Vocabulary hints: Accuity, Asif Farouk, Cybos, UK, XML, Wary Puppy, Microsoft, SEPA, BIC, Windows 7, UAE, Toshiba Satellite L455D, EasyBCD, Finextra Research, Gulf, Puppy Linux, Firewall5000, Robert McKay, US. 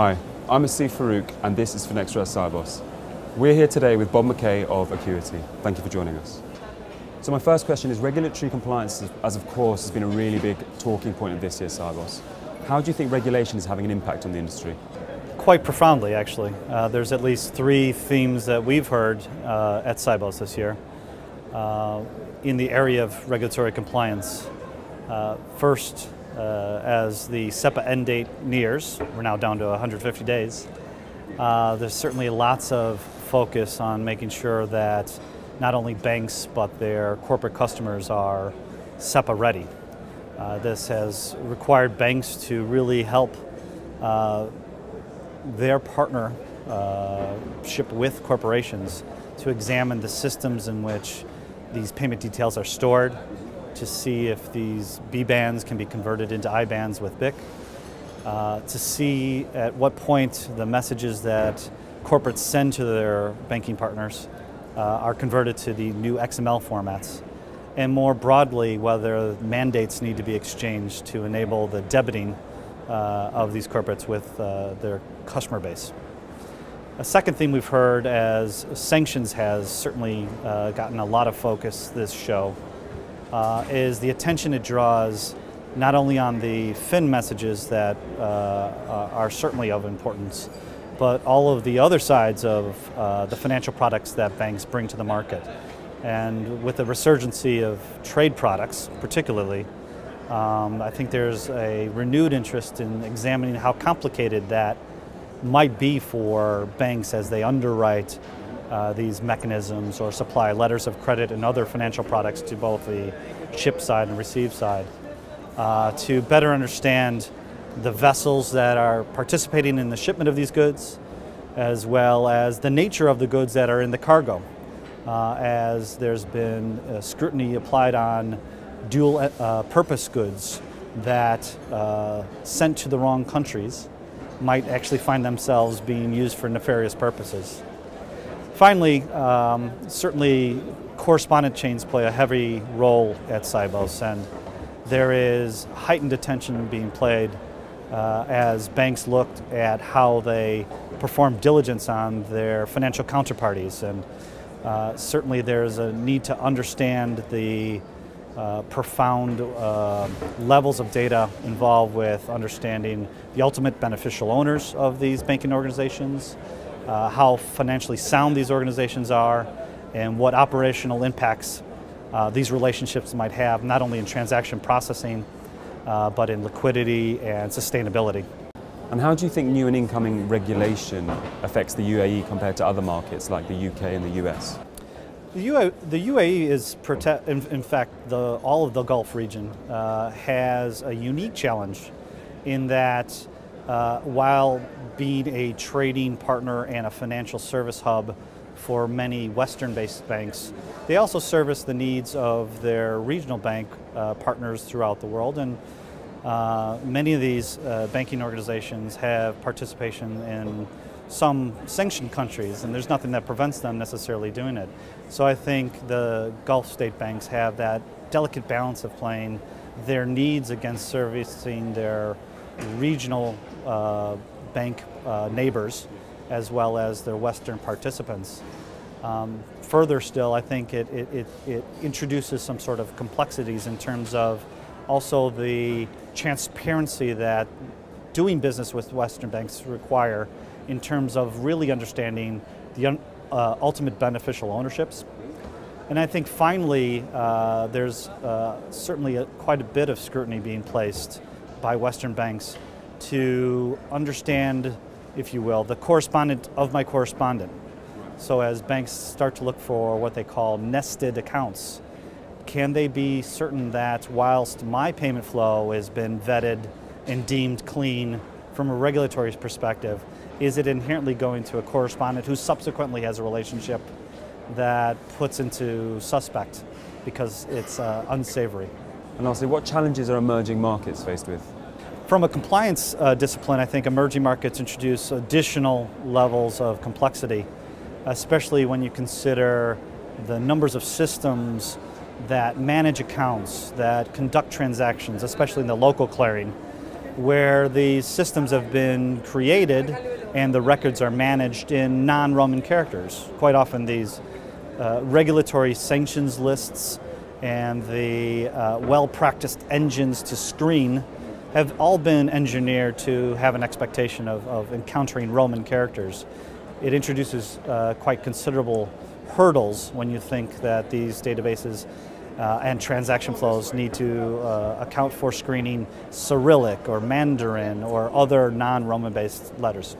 Hi, I'm Asif Farouk and this is Finextra Cybos. We're here today with Bob McKay of Accuity. Thank you for joining us. So my first question is, regulatory compliance, as of course, has been a really big talking point of this year's Cybos. How do you think regulation is having an impact on the industry? Quite profoundly, actually. There's at least three themes that we've heard at Cybos this year in the area of regulatory compliance. First, as the SEPA end date nears, we're now down to 150 days, there's certainly lots of focus on making sure that not only banks but their corporate customers are SEPA ready. This has required banks to really help their partnership with corporations to examine the systems in which these payment details are stored, to see if these B bands can be converted into I bands with BIC, to see at what point the messages that corporates send to their banking partners are converted to the new XML formats, and more broadly whether mandates need to be exchanged to enable the debiting of these corporates with their customer base. A second thing we've heard, as sanctions has certainly gotten a lot of focus this show, is the attention it draws not only on the fin messages that are certainly of importance, but all of the other sides of the financial products that banks bring to the market. And with the resurgence of trade products particularly, I think there's a renewed interest in examining how complicated that might be for banks as they underwrite these mechanisms or supply letters of credit and other financial products to both the ship side and receive side, to better understand the vessels that are participating in the shipment of these goods, as well as the nature of the goods that are in the cargo, as there's been scrutiny applied on dual purpose goods that sent to the wrong countries might actually find themselves being used for nefarious purposes. Finally, certainly correspondent chains play a heavy role at Cybos, and there is heightened attention being played as banks looked at how they perform diligence on their financial counterparties. And certainly there's a need to understand the profound levels of data involved with understanding the ultimate beneficial owners of these banking organizations, how financially sound these organizations are, and what operational impacts these relationships might have, not only in transaction processing, but in liquidity and sustainability. And how do you think new and incoming regulation affects the UAE compared to other markets like the UK and the US? The UAE is, in fact, all of the Gulf region has a unique challenge in that while being a trading partner and a financial service hub for many Western-based banks, they also service the needs of their regional bank partners throughout the world, and many of these banking organizations have participation in some sanctioned countries, and there's nothing that prevents them necessarily doing it. So I think the Gulf state banks have that delicate balance of playing their needs against servicing their regional bank neighbors as well as their Western participants. Further still, I think it introduces some sort of complexities in terms of also the transparency that doing business with Western banks require in terms of really understanding the ultimate beneficial ownerships. And I think finally, there's certainly quite a bit of scrutiny being placed by Western banks to understand, if you will, the correspondent of my correspondent. So as banks start to look for what they call nested accounts, can they be certain that whilst my payment flow has been vetted and deemed clean from a regulatory perspective, is it inherently going to a correspondent who subsequently has a relationship that puts into suspect because it's unsavory? And lastly, what challenges are emerging markets faced with? From a compliance discipline, I think emerging markets introduce additional levels of complexity, especially when you consider the numbers of systems that manage accounts, that conduct transactions, especially in the local clearing, where the systems have been created and the records are managed in non-Roman characters. Quite often these regulatory sanctions lists and the well-practiced engines to screen have all been engineered to have an expectation of encountering Roman characters. It introduces quite considerable hurdles when you think that these databases and transaction flows need to account for screening Cyrillic or Mandarin or other non-Roman based letters.